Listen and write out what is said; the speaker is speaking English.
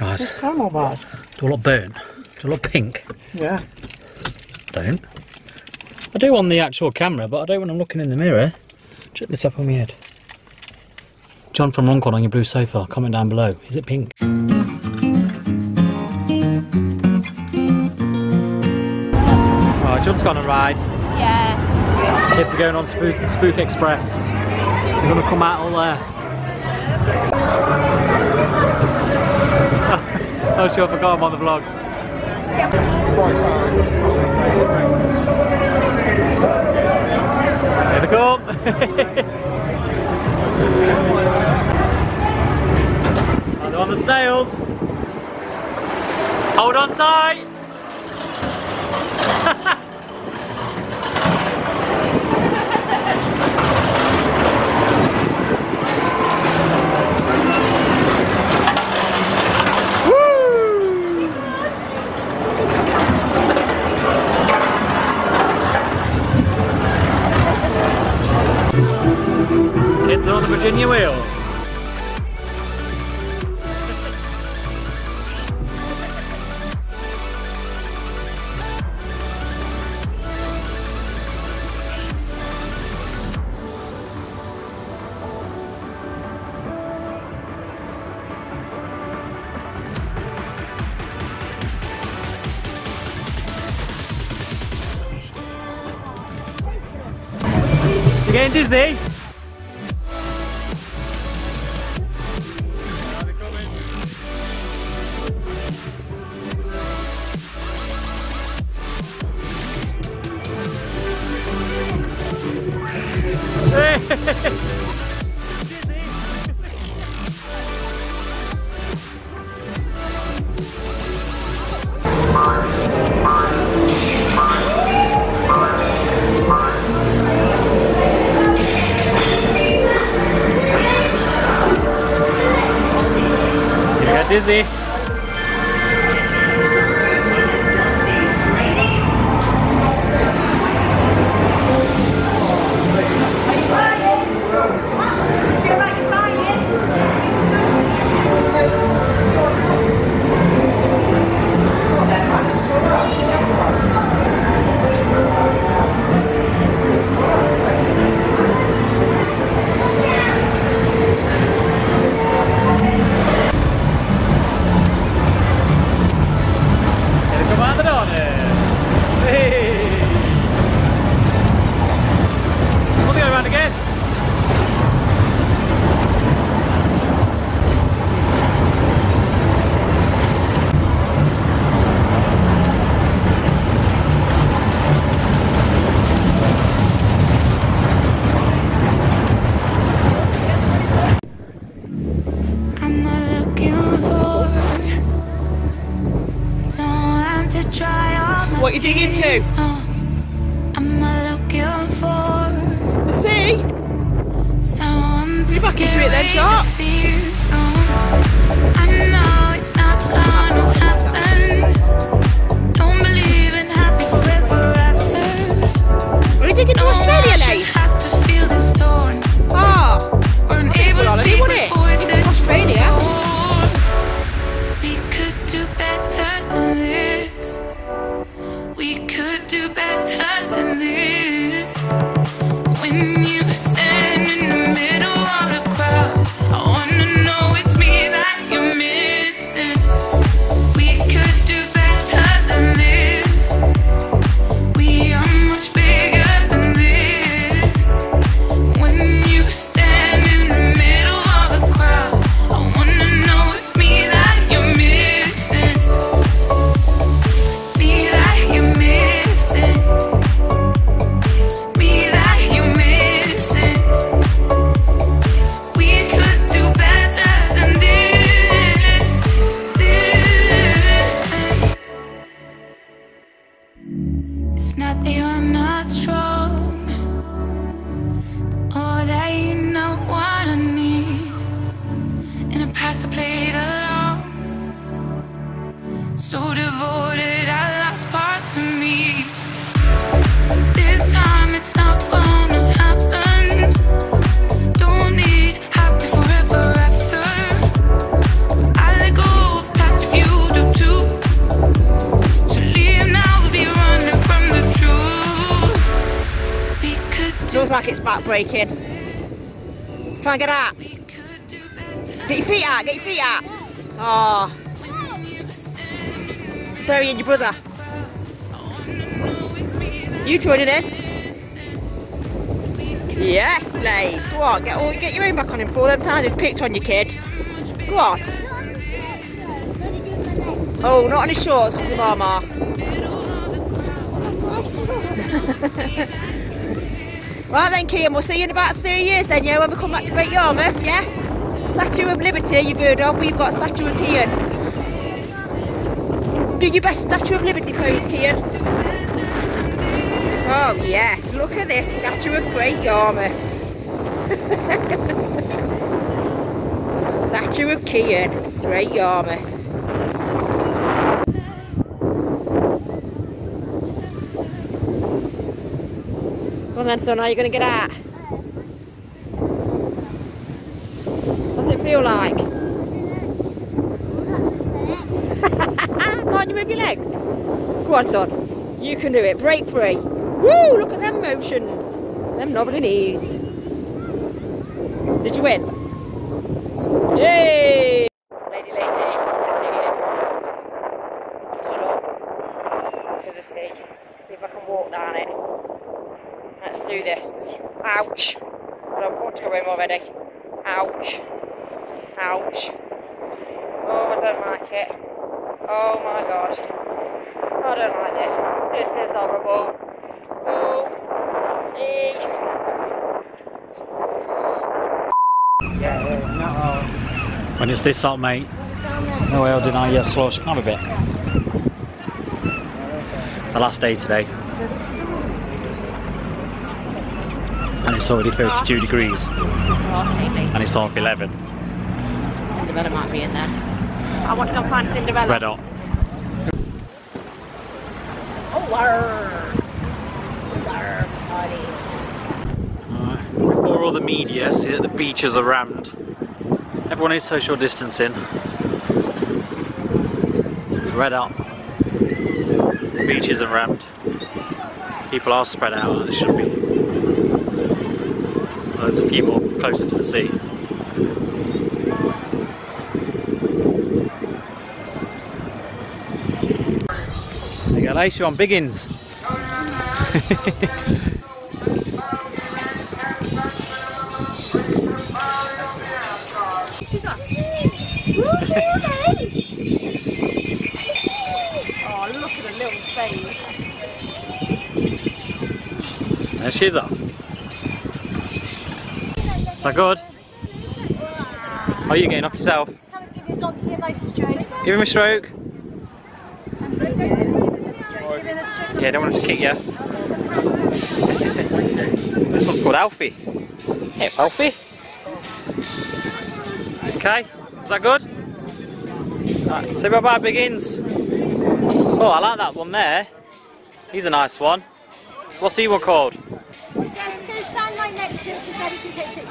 guys. It's caramel bars. Do a lot of burn. Do a lot of pink. Yeah. Don't. I do on the actual camera, but I don't when I'm looking in the mirror. Check this up on my head. John from Runcorn on your blue sofa. Comment down below. Is it pink? Oh, John's gone on a ride. Yeah. Kids are going on Spook Express. They're gonna come out all there. Oh, sure, I forgot I'm on the vlog. Here they come. Oh, they're on the snails. Hold on tight. Virginia wheel. You're getting dizzy? Dizzy. What are you digging to? I'm not looking for the sea. You're back into it then, Shark. I know it's not gonna happen. Don't believe in happy forever after. Are you digging to Australia, Nate? Oh, we're unable to speak with voices. We could do better than this. We could do better than this. When you stand in the middle of the crowd, I wanna know it's me that you're missing. We could do better than this. We are much bigger than this. When you stand in the middle of the crowd, I wanna know it's me that you're missing. Me that you're missing. Me that you're missing. We could do better than this. It's not that you're not strong, or that you know what I need. In the past I played along, so devoted I lost parts of me. This time it's not gonna happen. Don't need happy forever after. I let go of past like it's back breaking. Try and get out. Get your feet out, get your feet out. Oh. Burying your brother. You joining in? Yes, ladies. Go on, get your own back on him for them times. It's picked on your kid. Go on. Oh, not on his shorts because of Mama. Right then, Kian, we'll see you in about 3 years then, yeah, when we come back to Great Yarmouth, yeah? Statue of Liberty, you've heard of, we've got Statue of Kian. Do your best Statue of Liberty pose, Kian. Oh yes, look at this Statue of Great Yarmouth. Statue of Kian, Great Yarmouth. Come on then, son, how are you going to get out? What's it feel like? Can't you move your legs? Go on, son, you can do it, break free. Woo, look at them motions, them knobbly knees. Did you win? Yay! Lady Lacey, I've stood up to the sea, see if I can walk down it. Let's do this. Ouch. I don't want to go home already. Ouch. Ouch. Oh, I don't like it. Oh my God. I don't like this. This is horrible. Oh. Yeah, when it's this hot, mate, no way I'll deny your slush. Can I have a bit? It's the last day today. And it's already 32 degrees. And it's off 11. Cinderella might be in there. I want to go find Cinderella. Red hot. Oh, right. Before all the media see that the beaches are rammed, everyone is social distancing. Red hot. The beaches are rammed. People are spread out as they should be. There's a few more closer to the sea. There you go, Lace, you're on biggins. Oh, look at the little face. There she's off. Is that good? How are you getting off yourself? Give him a nice stroke. Give him a stroke. Yeah, I don't want him to kick you. This one's called Alfie. Hey, Alfie. Okay, is that good? Right, say bye bye, biggins. Oh, I like that one there. He's a nice one. What's he one called? Yeah, go stand right next to him so that he can get it.